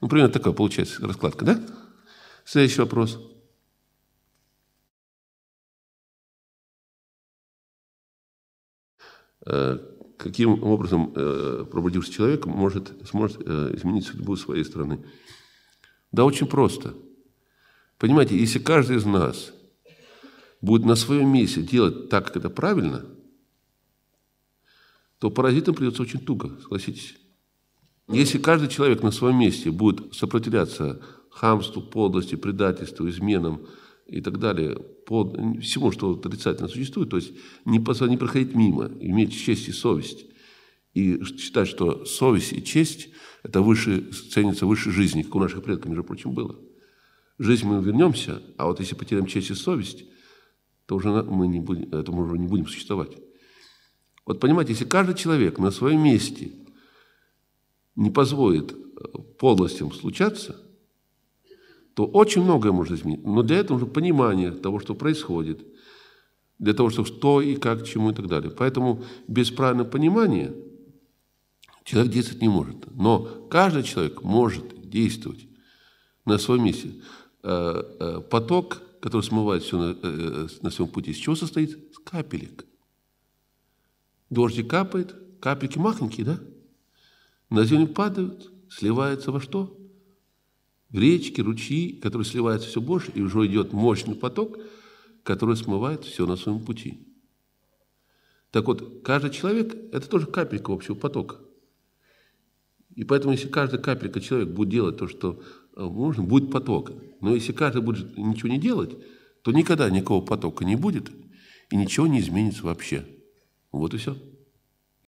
Ну, примерно такая получается раскладка, да? Следующий вопрос. Каким образом пробудившийся человек сможет изменить судьбу своей страны? Да очень просто. Понимаете, если каждый из нас будет на своем месте делать так, как это правильно, то паразитам придется очень туго, согласитесь. Если каждый человек на своем месте будет сопротивляться хамству, подлости, предательству, изменам и так далее, всему, что отрицательно существует, то есть не проходить мимо, иметь честь и совесть, и считать, что совесть и честь – это ценится выше жизни, как у наших предков, между прочим, было. Жизнь мы вернемся, а вот если потеряем честь и совесть, то уже мы не будем существовать. Вот понимаете, если каждый человек на своем месте не позволит подлостям случаться, то очень многое можно изменить. Но для этого нужно понимание того, что происходит, для того, что и как, чему и так далее. Поэтому без правильного понимания человек действовать не может. Но каждый человек может действовать на своем месте. Поток, который смывает все на своем пути, из чего состоит? С капелек. Дождик капает, капельки махонькие, да? На землю падают, сливаются во что? В речки, ручьи, которые сливаются все больше, и уже идет мощный поток, который смывает все на своем пути. Так вот, каждый человек – это тоже капелька общего потока. И поэтому, если каждая капелька человека будет делать то, что нужно, будет поток. Но если каждый будет ничего не делать, то никогда никакого потока не будет, и ничего не изменится вообще. Вот и все.